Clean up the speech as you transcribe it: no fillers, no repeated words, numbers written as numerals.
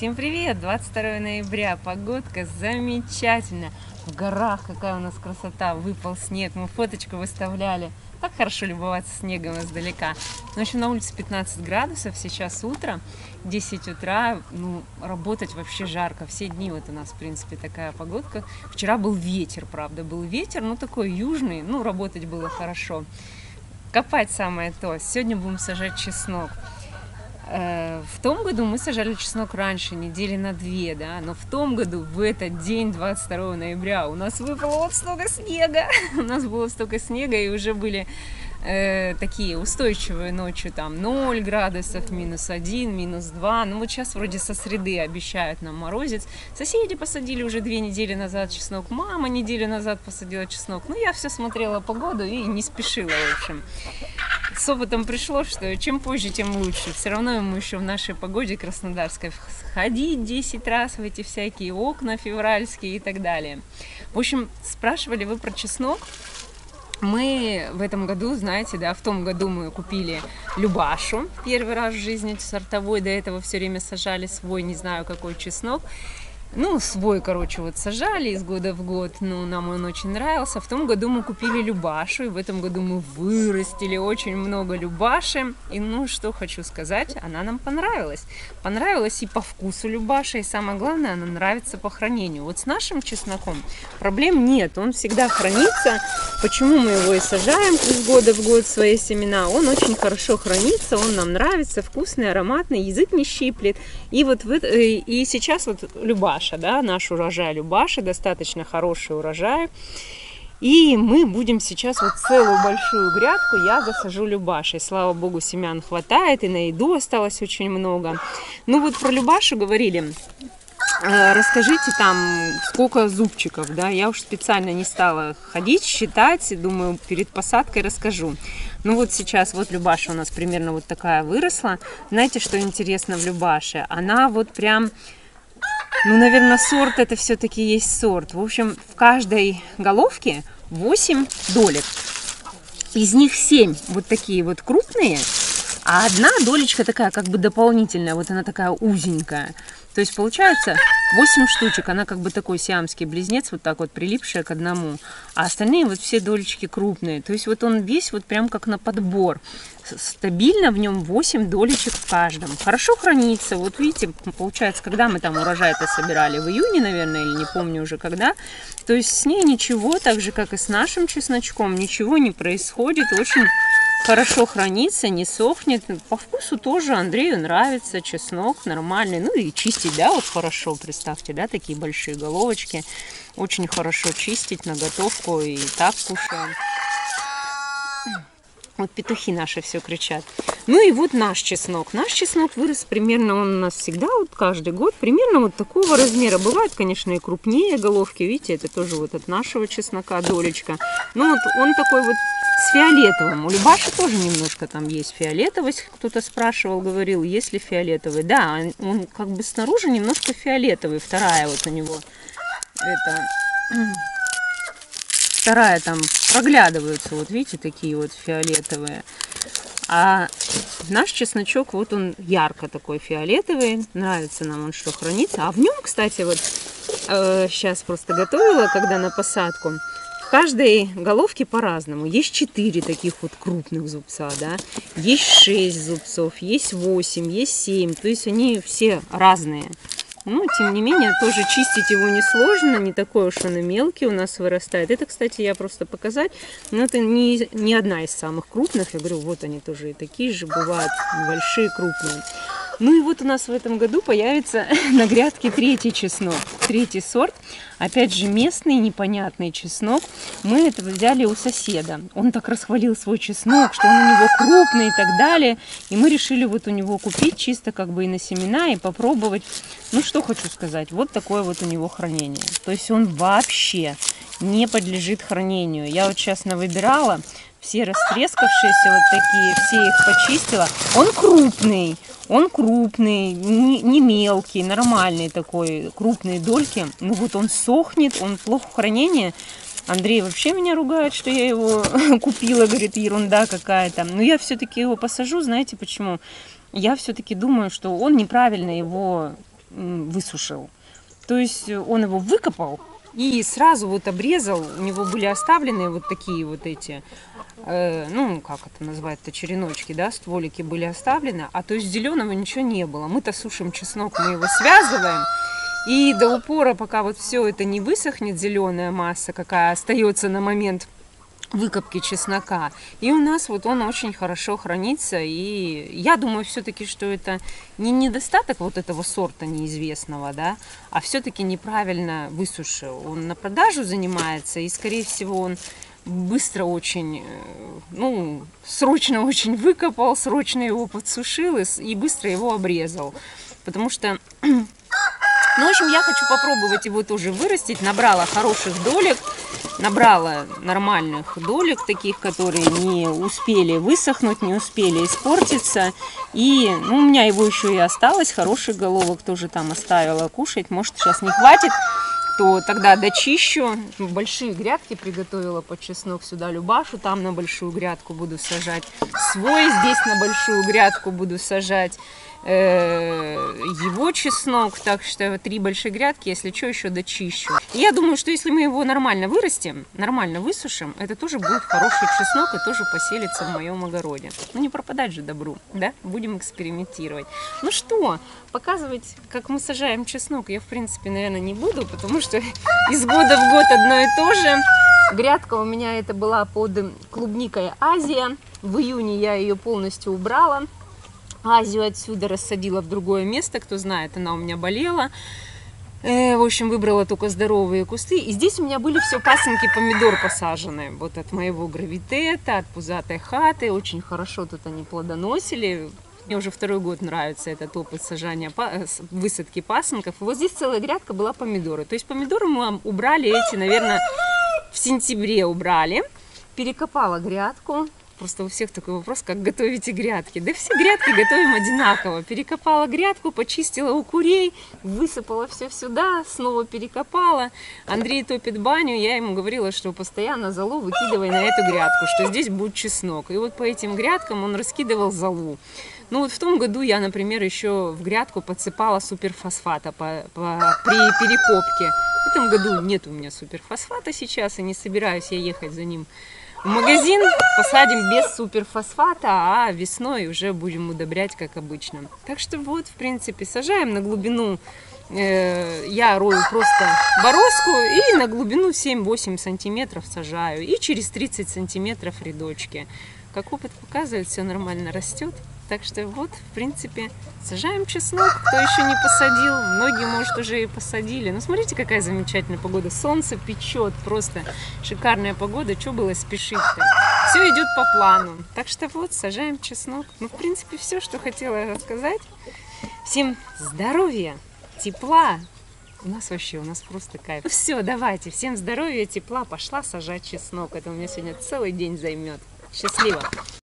Всем привет! 22 ноября, погодка замечательная. В горах какая у нас красота, выпал снег, мы фоточку выставляли. Так хорошо любоваться снегом издалека. В общем, на улице 15 градусов, сейчас утро, 10 утра, ну, работать вообще жарко. Все дни вот у нас, в принципе, такая погодка. Вчера был ветер, правда, был ветер, но такой южный, ну, работать было хорошо. Копать самое то. Сегодня будем сажать чеснок. В том году мы сажали чеснок раньше, недели на две, да, но в том году, в этот день, 22 ноября, у нас выпало вот столько снега, у нас было столько снега, и уже были такие устойчивые ночью, там, 0 градусов, минус 1, минус 2, ну, вот сейчас вроде со среды обещают нам морозец, соседи посадили уже 2 недели назад чеснок, мама неделю назад посадила чеснок, ну, я все смотрела погоду и не спешила, в общем. С опытом пришло, что чем позже, тем лучше. Все равно ему еще в нашей погоде краснодарской ходить 10 раз в эти всякие окна февральские и так далее. В общем, спрашивали вы про чеснок. Мы в этом году, знаете, да, в том году мы купили Любашу первый раз в жизни сортовой. До этого все время сажали свой, не знаю какой чеснок. Ну, свой, короче, вот сажали из года в год, но нам он очень нравился. В том году мы купили Любашу, и в этом году мы вырастили очень много Любаши. И, ну, что хочу сказать, она нам понравилась. Понравилась и по вкусу Любаша, и самое главное, она нравится по хранению. Вот с нашим чесноком проблем нет, он всегда хранится. Почему мы его и сажаем из года в год свои семена? Он очень хорошо хранится, он нам нравится, вкусный, ароматный, язык не щиплет. И вот и сейчас вот Любаша. Да, наш урожай Любаши, достаточно хороший урожай. И мы будем сейчас вот целую большую грядку я засажу Любашей. Слава богу, семян хватает, и на еду осталось очень много. Ну вот про Любашу говорили. Расскажите там, сколько зубчиков, да, я уж специально не стала ходить, считать, думаю, перед посадкой расскажу. Ну вот сейчас, вот Любаша у нас примерно вот такая выросла. Знаете, что интересно в Любаше? Она вот прям... Ну, наверное, сорт это все-таки есть сорт. В общем, в каждой головке 8 долек. Из них 7 вот такие вот крупные, а одна долечка такая как бы дополнительная, вот она такая узенькая. То есть получается 8 штучек, она как бы такой сиамский близнец, вот так вот прилипшая к одному. А остальные вот все долечки крупные. То есть вот он весь вот прям как на подбор. Стабильно в нем 8 долечек в каждом. Хорошо хранится. Вот видите, получается, когда мы там урожай-то собирали, в июне, наверное, или не помню уже когда. То есть с ней ничего, так же как и с нашим чесночком, ничего не происходит. Очень хорошо хранится, не сохнет. По вкусу тоже Андрею нравится чеснок нормальный. Ну и чистить, да, вот хорошо, представьте, да, такие большие головочки. Очень хорошо чистить на готовку и так кушаем. Вот петухи наши все кричат. Ну и вот наш чеснок. Наш чеснок вырос примерно, он у нас всегда, вот каждый год, примерно вот такого размера. Бывают, конечно, и крупнее головки. Видите, это тоже вот от нашего чеснока долечка. Ну вот он такой вот с фиолетовым. У Любаши тоже немножко там есть фиолетовость. Кто-то спрашивал, говорил, есть ли фиолетовый. Да, он как бы снаружи немножко фиолетовый. Вторая вот у него это... Вторая там проглядываются, вот видите, такие вот фиолетовые. А наш чесночок, вот он ярко такой фиолетовый, нравится нам он, что хранится. А в нем, кстати, вот сейчас просто готовила, когда на посадку, в каждой головке по-разному. Есть 4 таких вот крупных зубца, да, есть 6 зубцов, есть 8, есть 7, то есть они все разные. Но, тем не менее, тоже чистить его несложно, не такой уж он и мелкий у нас вырастает. Это, кстати, я просто показать, но это не одна из самых крупных. Я говорю, вот они тоже и такие же бывают, большие, крупные. Ну и вот у нас в этом году появится на грядке третий чеснок, третий сорт. Опять же, местный непонятный чеснок. Мы это взяли у соседа. Он так расхвалил свой чеснок, что он у него крупный и так далее. И мы решили вот у него купить чисто как бы и на семена, и попробовать. Ну что хочу сказать, вот такое вот у него хранение. То есть он вообще не подлежит хранению. Я вот сейчас навыбирала, все растрескавшиеся вот такие, все их почистила. Он крупный, не мелкий, нормальный такой, крупные дольки. Ну вот он сохнет, он плохо в хранении. Андрей вообще меня ругает, что я его купила, говорит, ерунда какая-то. Но я все-таки его посажу, знаете почему? Я все-таки думаю, что он неправильно его высушил. То есть он его выкопал и сразу вот обрезал. У него были оставлены вот такие вот эти, ну, как это называют-то, череночки, да, стволики были оставлены. А то есть зеленого ничего не было. Мы-то сушим чеснок, мы его связываем. И до упора, пока вот все это не высохнет, зеленая масса, какая остается на момент выкопки чеснока. И у нас вот он очень хорошо хранится. И я думаю все-таки, что это не недостаток вот этого сорта неизвестного, да, а все-таки неправильно высушил. Он на продажу занимается, и, скорее всего, он быстро очень, ну, срочно очень выкопал, срочно его подсушил и быстро его обрезал. Потому что... Ну, в общем, я хочу попробовать его тоже вырастить. Набрала хороших долек, набрала нормальных долек, таких, которые не успели высохнуть, не успели испортиться. И, ну, у меня его еще и осталось, хороших головок тоже там оставила кушать. Может, сейчас не хватит, то тогда дочищу. Большие грядки приготовила под чеснок, сюда Любашу, там на большую грядку буду сажать. Свой здесь на большую грядку буду сажать. Его чеснок, так что 3 большие грядки, если что, еще дочищу. И я думаю, что если мы его нормально вырастим, нормально высушим, это тоже будет хороший чеснок и тоже поселится в моем огороде. Ну, не пропадать же добру, да? Будем экспериментировать. Ну что, показывать, как мы сажаем чеснок, я, в принципе, наверное, не буду, потому что из года в год одно и то же. Грядка у меня это была под клубникой Азия. В июне я ее полностью убрала. Азию отсюда рассадила в другое место, кто знает, она у меня болела. В общем, выбрала только здоровые кусты. И здесь у меня были все пасынки помидор посажены. Вот от моего гравитета, от пузатой хаты. Очень хорошо тут они плодоносили. Мне уже второй год нравится этот опыт сажания, высадки пасынков. И вот здесь целая грядка была помидоры. То есть помидоры мы убрали эти, наверное, в сентябре убрали. Перекопала грядку. Просто у всех такой вопрос, как готовите грядки. Да все грядки готовим одинаково. Перекопала грядку, почистила у курей, высыпала все сюда, снова перекопала. Андрей топит баню, я ему говорила, что постоянно золу выкидывай на эту грядку, что здесь будет чеснок. И вот по этим грядкам он раскидывал золу. Ну вот в том году я, например, еще в грядку подсыпала суперфосфата при перекопке. В этом году нет у меня суперфосфата сейчас, и не собираюсь я ехать за ним. В магазин посадим без суперфосфата, а весной уже будем удобрять, как обычно. Так что вот, в принципе, сажаем на глубину, я рою просто бороздку, и на глубину 7-8 сантиметров сажаю, и через 30 сантиметров рядочки. Как опыт показывает, все нормально растет. Так что вот, в принципе, сажаем чеснок, кто еще не посадил, многие, может, уже и посадили. Но смотрите, какая замечательная погода, солнце печет, просто шикарная погода, что было спешить-то? Все идет по плану, так что вот, сажаем чеснок. Ну, в принципе, все, что хотела рассказать. Всем здоровья, тепла, у нас вообще, у нас просто кайф. Ну, все, давайте, всем здоровья, тепла, пошла сажать чеснок, это у меня сегодня целый день займет. Счастливо!